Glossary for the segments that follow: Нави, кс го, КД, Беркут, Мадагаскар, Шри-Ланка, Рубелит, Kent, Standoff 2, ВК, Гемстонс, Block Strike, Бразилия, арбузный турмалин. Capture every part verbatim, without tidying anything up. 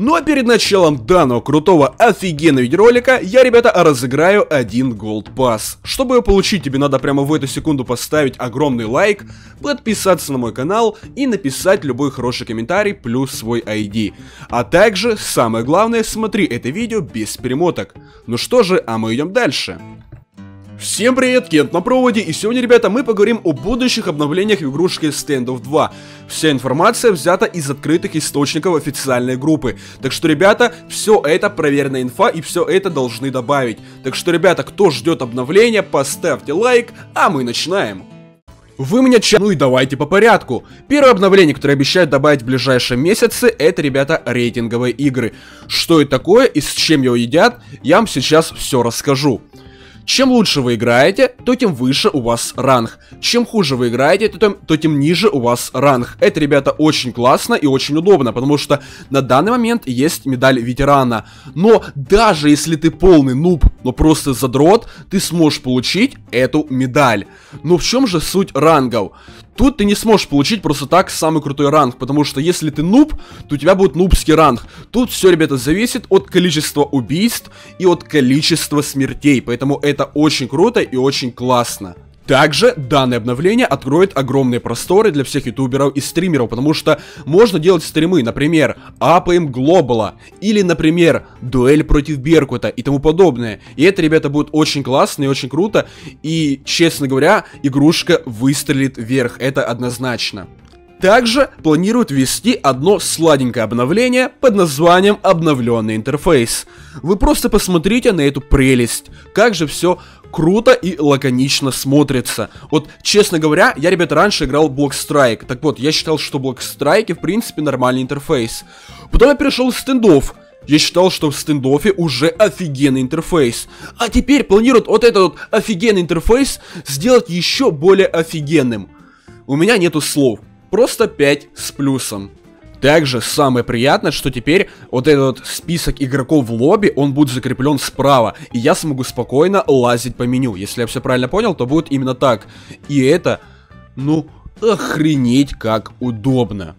Ну а перед началом данного крутого офигенного видеоролика я, ребята, разыграю один Gold Pass. Чтобы ее получить, тебе надо прямо в эту секунду поставить огромный лайк, подписаться на мой канал и написать любой хороший комментарий плюс свой ай ди. А также, самое главное, смотри это видео без перемоток. Ну что же, а мы идем дальше. Всем привет, Кент на проводе, и сегодня, ребята, мы поговорим о будущих обновлениях в игрушке Standoff два. Вся информация взята из открытых источников официальной группы. Так что, ребята, все это проверенная инфа, и все это должны добавить. Так что, ребята, кто ждет обновления, поставьте лайк, а мы начинаем. Вы меня ча... Ну и давайте по порядку. Первое обновление, которое обещают добавить в ближайшие месяцы, это, ребята, рейтинговые игры. Что это такое и с чем его едят, я вам сейчас все расскажу. Чем лучше вы играете, то тем выше у вас ранг. Чем хуже вы играете, то тем, то тем ниже у вас ранг. Это, ребята, очень классно и очень удобно, потому что на данный момент есть медаль ветерана. Но даже если ты полный нуб, но просто задрот, ты сможешь получить эту медаль. Но в чем же суть рангов? Тут ты не сможешь получить просто так самый крутой ранг, потому что если ты нуб, то у тебя будет нубский ранг. Тут все, ребята, зависит от количества убийств и от количества смертей, поэтому это очень круто и очень классно. Также данное обновление откроет огромные просторы для всех ютуберов и стримеров, потому что можно делать стримы, например, эй пи эм Global, или, например, дуэль против Беркута и тому подобное. И это, ребята, будет очень классно и очень круто, и, честно говоря, игрушка выстрелит вверх, это однозначно. Также планируют ввести одно сладенькое обновление под названием «Обновленный интерфейс». Вы просто посмотрите на эту прелесть, как же все круто и лаконично смотрится. Вот, честно говоря, я, ребята, раньше играл в Block Strike. Так вот, я считал, что в Block Strike, в принципе, нормальный интерфейс. Потом я перешел в Standoff. Я считал, что в Standoff'е уже офигенный интерфейс. А теперь планируют вот этот вот офигенный интерфейс сделать еще более офигенным. У меня нету слов. Просто пять с плюсом. Также самое приятное, что теперь вот этот список игроков в лобби, он будет закреплен справа. И я смогу спокойно лазить по меню. Если я все правильно понял, то будет именно так. И это, ну, охренеть как удобно.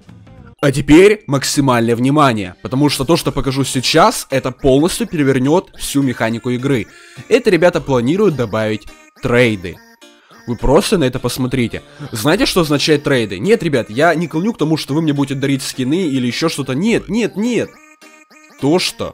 А теперь максимальное внимание, потому что то, что покажу сейчас, это полностью перевернет всю механику игры. Это, ребята, планируют добавить трейды. Вы просто на это посмотрите. Знаете, что означает трейды? Нет, ребят, я не клоню к тому, что вы мне будете дарить скины или еще что-то. Нет, нет, нет. То, что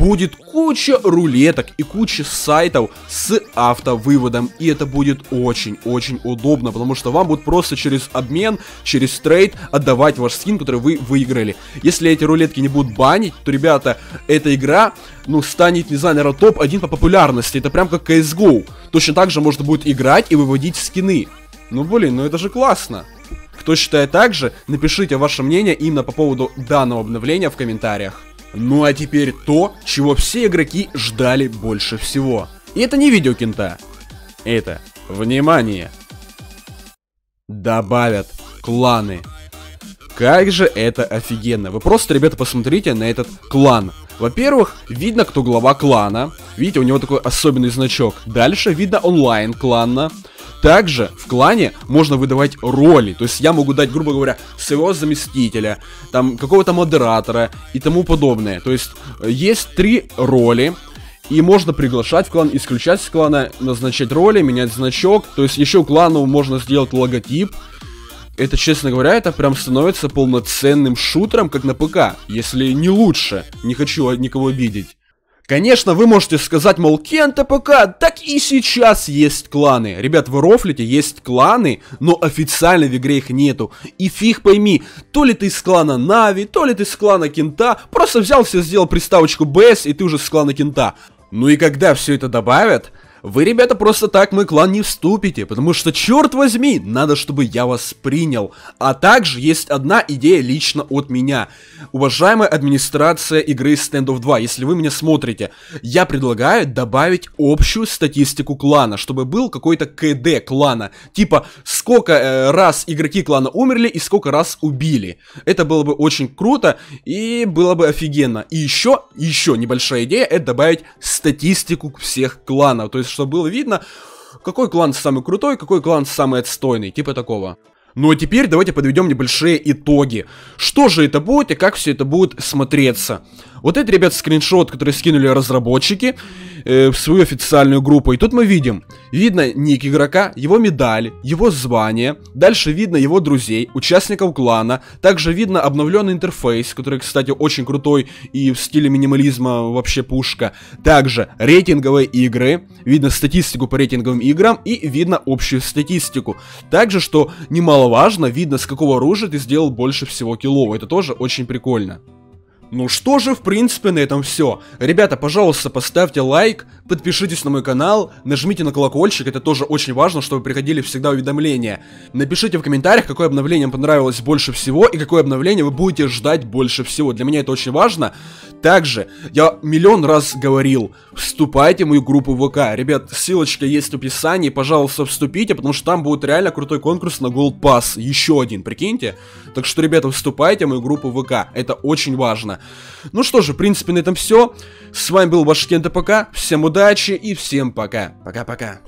будет куча рулеток и куча сайтов с автовыводом. И это будет очень-очень удобно, потому что вам будут просто через обмен, через трейд отдавать ваш скин, который вы выиграли. Если эти рулетки не будут банить, то, ребята, эта игра... ну, станет, не знаю, наверное, топ один по популярности. Это прям как си эс го. Точно так же можно будет играть и выводить скины. Ну, блин, ну это же классно. Кто считает так же, напишите ваше мнение именно по поводу данного обновления в комментариях. Ну, а теперь то, чего все игроки ждали больше всего. И это не видео Кента. Это, внимание, добавят кланы. Как же это офигенно. Вы просто, ребята, посмотрите на этот клан. Во-первых, видно, кто глава клана. Видите, у него такой особенный значок. Дальше видно онлайн клана. Также в клане можно выдавать роли. То есть я могу дать, грубо говоря, своего заместителя, там какого-то модератора и тому подобное. То есть есть три роли. И можно приглашать в клан, исключать из клана, назначать роли, менять значок. То есть еще клану можно сделать логотип. Это, честно говоря, это прям становится полноценным шутером, как на ПК, если не лучше, не хочу никого обидеть. Конечно, вы можете сказать, мол, Кента ПК, так и сейчас есть кланы. Ребят, вы рофлите, есть кланы, но официально в игре их нету. И фиг пойми, то ли ты из клана Нави, то ли ты из клана Кента, просто взял все, сделал приставочку би эс, и ты уже с клана Кента. Ну и когда все это добавят... Вы, ребята, просто так в мой клан не вступите, потому что, черт возьми, надо, чтобы я вас принял. А также есть одна идея лично от меня. Уважаемая администрация игры Standoff два, если вы меня смотрите, я предлагаю добавить общую статистику клана, чтобы был какой-то КД клана. Типа, сколько э, раз игроки клана умерли и сколько раз убили. Это было бы очень круто и было бы офигенно. И еще, еще небольшая идея, это добавить статистику всех кланов, то есть чтобы было видно, какой клан самый крутой, какой клан самый отстойный, типа такого. Ну а теперь давайте подведем небольшие итоги. Что же это будет и как все это будет смотреться? Вот это, ребят, скриншот, который скинули разработчики э, в свою официальную группу. И тут мы видим, видно ник игрока, его медаль, его звание. Дальше видно его друзей, участников клана. Также видно обновленный интерфейс, который, кстати, очень крутой и в стиле минимализма вообще пушка. Также рейтинговые игры, видно статистику по рейтинговым играм и видно общую статистику. Также, что немаловажно, видно, с какого оружия ты сделал больше всего киллов. Это тоже очень прикольно. Ну что же, в принципе, на этом все. Ребята, пожалуйста, поставьте лайк, подпишитесь на мой канал, нажмите на колокольчик, это тоже очень важно, чтобы приходили всегда уведомления. Напишите в комментариях, какое обновление вам понравилось больше всего и какое обновление вы будете ждать больше всего. Для меня это очень важно. Также, я миллион раз говорил, вступайте в мою группу ВК. Ребят, ссылочка есть в описании, пожалуйста, вступите, потому что там будет реально крутой конкурс на Gold Pass. Еще один, прикиньте. Так что, ребята, вступайте в мою группу ВК, это очень важно. Ну что же, в принципе, на этом все. С вами был ваш Кент, пока. Всем удачи и всем пока. Пока-пока.